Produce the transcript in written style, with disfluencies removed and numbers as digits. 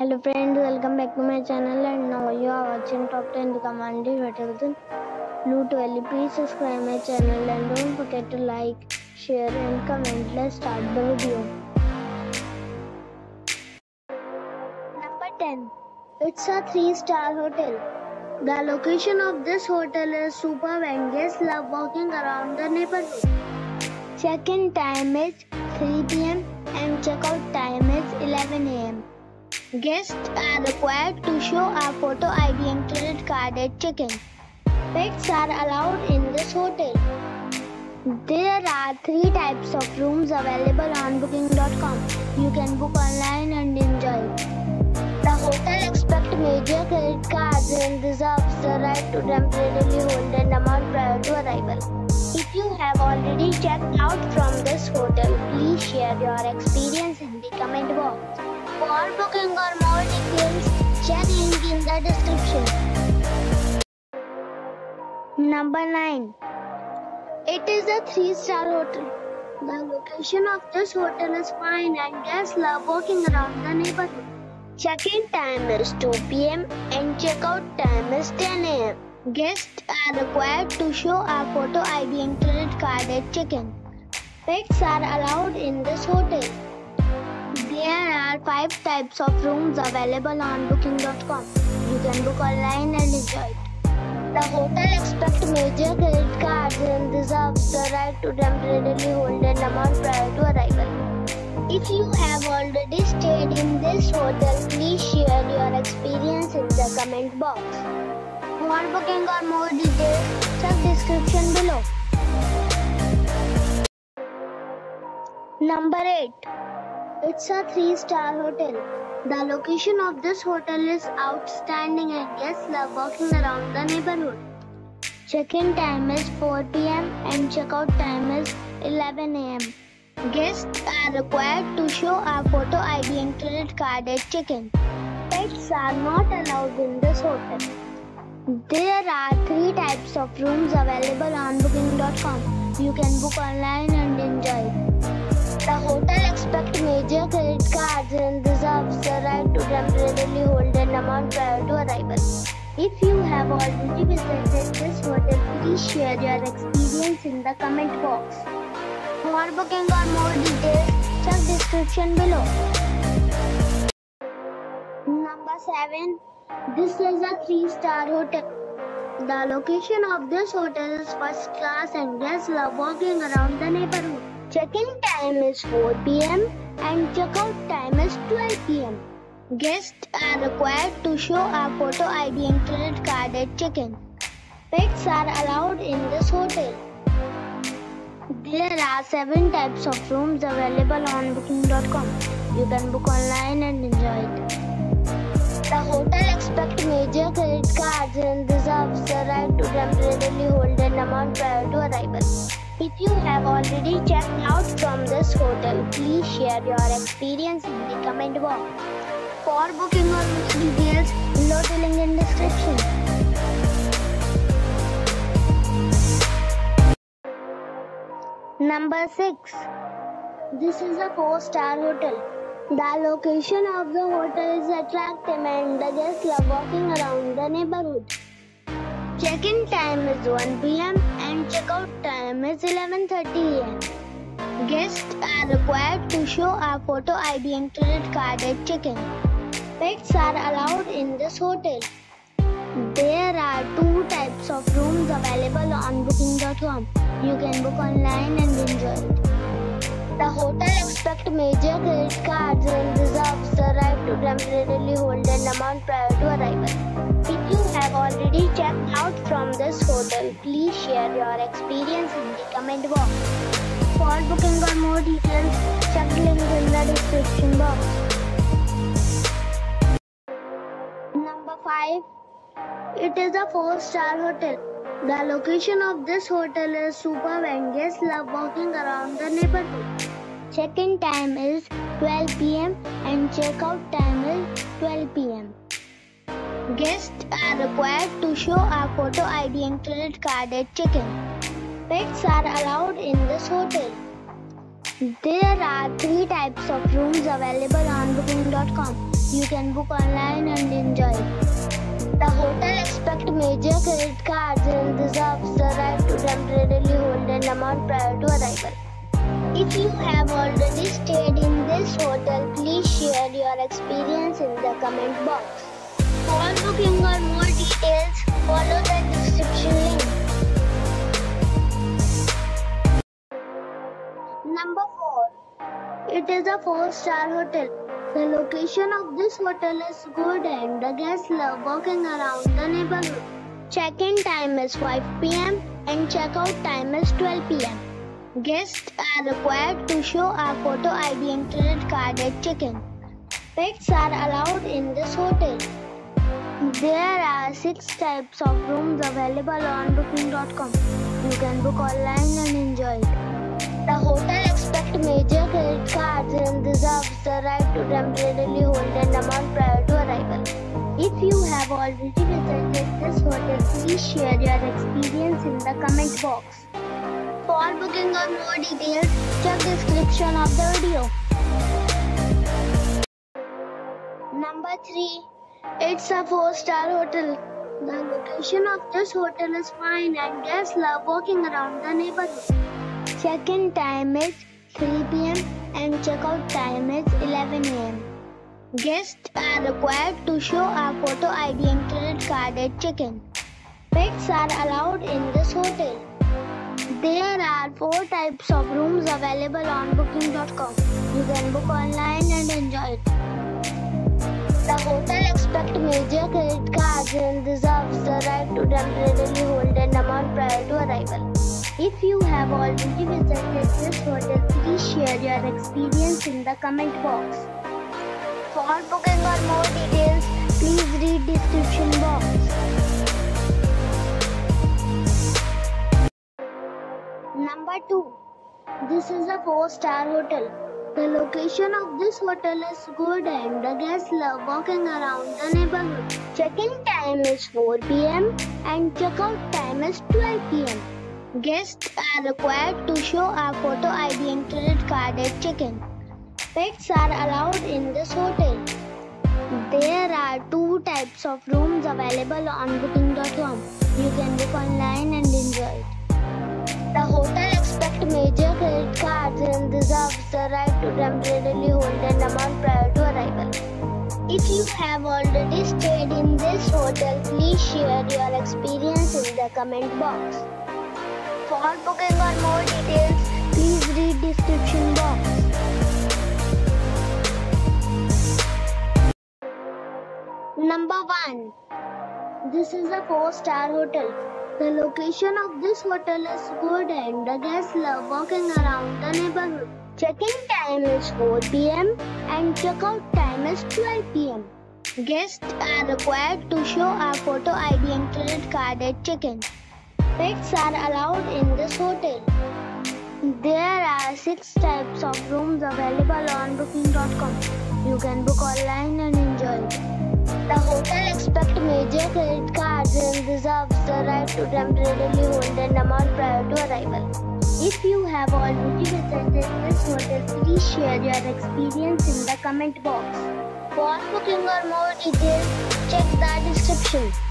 Hello friends, welcome back to my channel, and now you are watching top 10 recommended hotels in Lot Valley. Please subscribe my channel and don't forget to like, share and comment. Let's start the video. Number 10. It's a 3-star hotel. The location of this hotel is superb and guests love walking around the neighborhood. Check-in time is 3 p.m. and check-out time is 11 a.m. Guests are required to show a photo ID and credit card at check-in. Pets are allowed in this hotel. There are 3 types of rooms available on booking.com. You can book online and enjoy. The hotel accepts major credit cards and reserves the right to temporarily hold an amount prior to arrival. If you have already checked out from this hotel, please share your experience in the comment box. For booking or more details, check link in the description. Number 9. It is a 3-star hotel. The location of this hotel is fine and guests love walking around the neighborhood. Check-in time is 2 p.m. and check-out time is 10 a.m. Guests are required to show a photo ID and credit card at check-in. Pets are allowed in this hotel. There are 5 types of rooms available on booking.com. You can book online and enjoy it. The hotel accepts major credit cards and reserves the right to temporarily hold an amount prior to arrival. If you have already stayed in this hotel, please share your experience in the comment box. For booking or more details, check description below. Number 8. It's a 3-star hotel. The location of this hotel is outstanding and guests love walking around the neighborhood. Check-in time is 4 p.m. and check-out time is 11 a.m. Guests are required to show a photo ID and credit card at check-in. Pets are not allowed in this hotel. There are 3 types of rooms available on booking.com. You can book online and enjoy. The hotel accepts major credit cards and reserves the right to temporarily hold an amount prior to arrival. If you have already visited this hotel, please share your experience in the comment box. For booking or more details, check description below. Number 7. This is a 3-star hotel. The location of this hotel is first class and guests love walking around the neighborhood. Check-in time is 4 p.m. and check-out time is 12 p.m. Guests are required to show a photo ID and credit card at check-in. Pets are allowed in this hotel. There are 7 types of rooms available on booking.com. You can book online and enjoy it. The hotel accepts major credit cards and reserves the right to temporarily hold an amount prior to arrival. If you have already checked out from this hotel, please share your experience in the comment box. For booking or details, below the link in description. Number 6. This is a 4-star hotel. The location of the hotel is attractive and the guests love walking around the neighborhood. Check-in time is 1 p.m. and check-out time is 11:30 a.m. Guests are required to show a photo ID and credit card at check-in. Pets are allowed in this hotel. There are 2 types of rooms available on booking.com. You can book online and enjoy it. The hotel accepts major credit cards and reserves the right to temporarily hold an amount prior to arrival. If you have already checked out from this hotel, please share your experience in the comment box. For booking or more details, check link in the description box. Number 5. It is a 4-star hotel. The location of this hotel is superb and guests love walking around the neighborhood. Check-in time is 12 p.m. and check-out time is 12 p.m. Guests are required to show a photo ID and credit card at check-in. Pets are allowed in this hotel. There are 3 types of rooms available on booking.com. You can book online and enjoy. The hotel expects major credit cards and reserves the right to temporarily hold an amount prior to arrival. If you have already stayed in this hotel, please share your experience in the comment box. For booking or more details, follow the description link. Number 4. It is a 4-star hotel. The location of this hotel is good and the guests love walking around the neighborhood. Check-in time is 5 p.m. and check-out time is 12 p.m. Guests are required to show a photo ID and credit card at check-in. Pets are allowed in this hotel. There are 6 types of rooms available on booking.com. You can book online and enjoy it. The hotel expects major credit cards and reserves the right to temporarily hold an amount prior to arrival. If you have already visited this hotel, please share your experience in the comment box. For booking or more details, check the description of the video. Number 3. It's a 4-star hotel. The location of this hotel is fine and guests love walking around the neighborhood. Check-in time is 3 p.m. and check-out time is 11 a.m. Guests are required to show a photo ID and credit card at check-in. Pets are allowed in this hotel. There are 4 types of rooms available on booking.com. You can book online and enjoy it. The hotel expects major credit cards and reserves the right to temporarily hold an amount prior to arrival. If you have already visited this hotel, please share your experience in the comment box. For booking or more details, please read description box. Number 2. This is a 4-star hotel. The location of this hotel is good and the guests love walking around the neighborhood. Check-in time is 4 p.m. and check-out time is 12 p.m. Guests are required to show a photo ID and credit card at check-in. Pets are allowed in this hotel. There are 2 types of rooms available on booking.com. You can book online and enjoy it. The hotel expects major credit cards and reserves the right to temporarily hold an amount prior to arrival. If you have already stayed in this hotel, please share your experience in the comment box. For booking or more details, please read description box. Number 1. This is a 4-star hotel. The location of this hotel is good and the guests love walking around the neighborhood. Check-in time is 4 p.m. and check-out time is 12 p.m. Guests are required to show a photo ID and credit card at check-in. Pets are allowed in this hotel. There are 6 types of rooms available on booking.com. You can book online and enjoy it. The hotel expects major credit cards and reserves the right to temporarily hold an amount prior to arrival. If you have already visited this hotel, please share your experience in the comment box. For booking or more details, check the description.